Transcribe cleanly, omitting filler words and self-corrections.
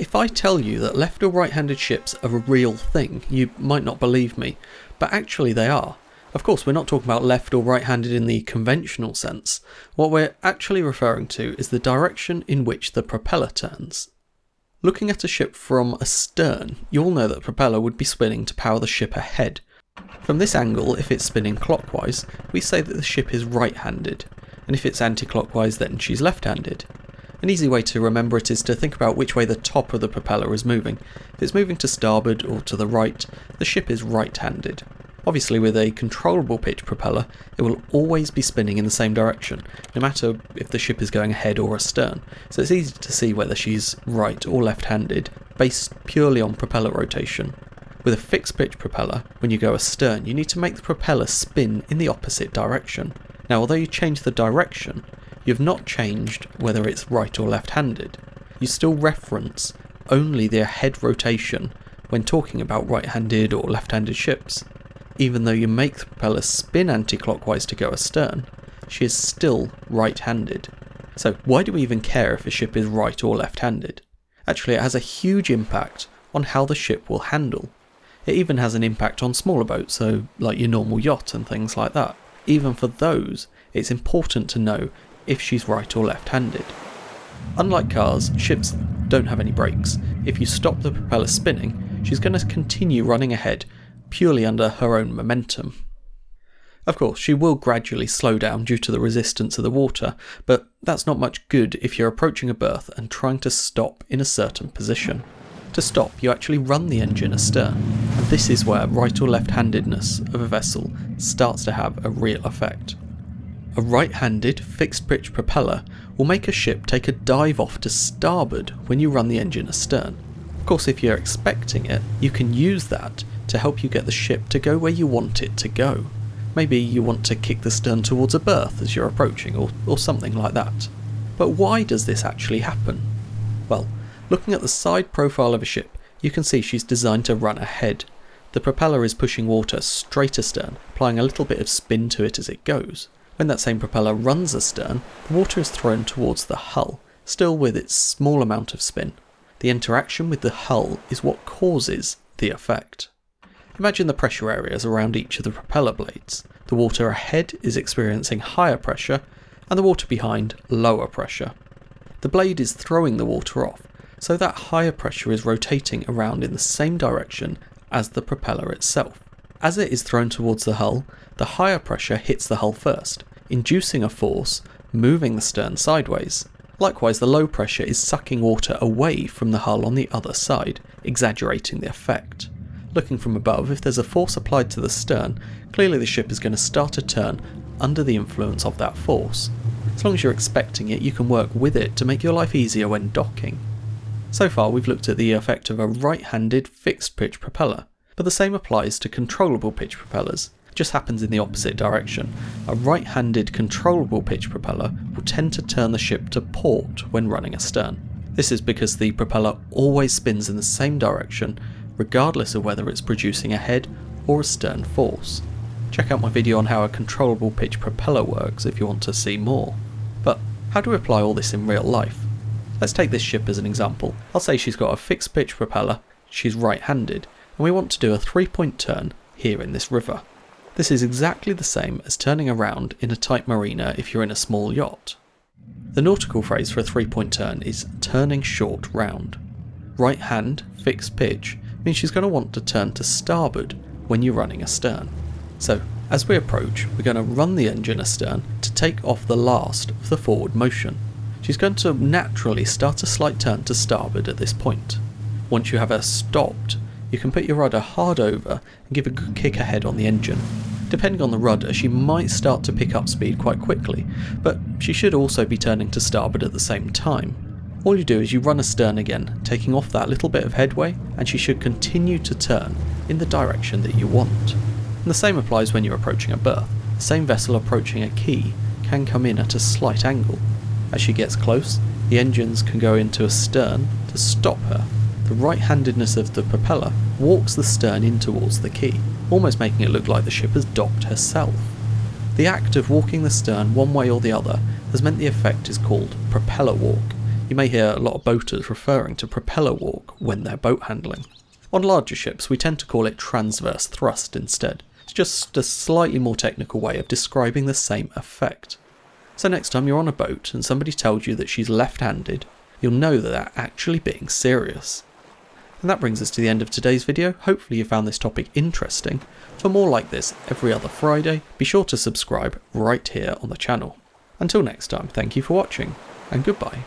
If I tell you that left or right-handed ships are a real thing, you might not believe me, but actually they are. Of course, we're not talking about left or right-handed in the conventional sense. What we're actually referring to is the direction in which the propeller turns. Looking at a ship from astern, you'll know that the propeller would be spinning to power the ship ahead. From this angle, if it's spinning clockwise, we say that the ship is right-handed, and if it's anti-clockwise, then she's left-handed. An easy way to remember it is to think about which way the top of the propeller is moving. If it's moving to starboard or to the right, the ship is right-handed. Obviously, with a controllable pitch propeller, it will always be spinning in the same direction, no matter if the ship is going ahead or astern, so it's easy to see whether she's right or left-handed, based purely on propeller rotation. With a fixed pitch propeller, when you go astern, you need to make the propeller spin in the opposite direction. Now, although you change the direction, you've not changed whether it's right or left-handed. You still reference only the ahead rotation when talking about right-handed or left-handed ships. Even though you make the propeller spin anti-clockwise to go astern, she is still right-handed. So why do we even care if a ship is right or left-handed? Actually, it has a huge impact on how the ship will handle. It even has an impact on smaller boats, so like your normal yacht and things like that. Even for those, it's important to know if she's right or left-handed. Unlike cars, ships don't have any brakes. If you stop the propeller spinning, she's going to continue running ahead purely under her own momentum. Of course, she will gradually slow down due to the resistance of the water, but that's not much good if you're approaching a berth and trying to stop in a certain position. To stop, you actually run the engine astern, and this is where right or left-handedness of a vessel starts to have a real effect. A right-handed, fixed-pitch propeller will make a ship take a dive off to starboard when you run the engine astern. Of course, if you're expecting it, you can use that to help you get the ship to go where you want it to go. Maybe you want to kick the stern towards a berth as you're approaching, or something like that. But why does this actually happen? Well, looking at the side profile of a ship, you can see she's designed to run ahead. The propeller is pushing water straight astern, applying a little bit of spin to it as it goes. When that same propeller runs astern, the water is thrown towards the hull, still with its small amount of spin. The interaction with the hull is what causes the effect. Imagine the pressure areas around each of the propeller blades. The water ahead is experiencing higher pressure, and the water behind lower pressure. The blade is throwing the water off, so that higher pressure is rotating around in the same direction as the propeller itself. As it is thrown towards the hull, the higher pressure hits the hull first, inducing a force, moving the stern sideways. Likewise, the low pressure is sucking water away from the hull on the other side, exaggerating the effect. Looking from above, if there's a force applied to the stern, clearly the ship is going to start a turn under the influence of that force. As long as you're expecting it, you can work with it to make your life easier when docking. So far, we've looked at the effect of a right-handed fixed-pitch propeller, but the same applies to controllable pitch propellers. It just happens in the opposite direction. A right-handed controllable pitch propeller will tend to turn the ship to port when running astern. This is because the propeller always spins in the same direction regardless of whether it's producing a head or a stern force. Check out my video on how a controllable pitch propeller works if you want to see more. But how do we apply all this in real life? Let's take this ship as an example. I'll say she's got a fixed pitch propeller, she's right-handed, and we want to do a three-point turn here in this river. This is exactly the same as turning around in a tight marina if you're in a small yacht. The nautical phrase for a three-point turn is turning short round. Right hand, fixed pitch, means she's going to want to turn to starboard when you're running astern. So, as we approach, we're going to run the engine astern to take off the last of the forward motion. She's going to naturally start a slight turn to starboard at this point. Once you have her stopped, you can put your rudder hard over and give a good kick ahead on the engine. Depending on the rudder, she might start to pick up speed quite quickly, but she should also be turning to starboard at the same time. All you do is you run astern again, taking off that little bit of headway, and she should continue to turn in the direction that you want. And the same applies when you're approaching a berth. The same vessel approaching a quay can come in at a slight angle. As she gets close, the engines can go into a stern to stop her. The right-handedness of the propeller walks the stern in towards the quay, almost making it look like the ship has docked herself. The act of walking the stern one way or the other has meant the effect is called propeller walk. You may hear a lot of boaters referring to propeller walk when they're boat handling. On larger ships, we tend to call it transverse thrust instead. It's just a slightly more technical way of describing the same effect. So next time you're on a boat and somebody tells you that she's left-handed, you'll know that they're actually being serious. And that brings us to the end of today's video. Hopefully you found this topic interesting. For more like this every other Friday, be sure to subscribe right here on the channel. Until next time, thank you for watching, and goodbye.